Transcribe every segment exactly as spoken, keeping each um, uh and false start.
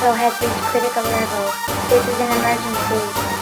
Tempo has reached critical level. This is an emergency.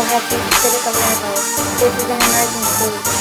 Has reached critical level. This is an emergency.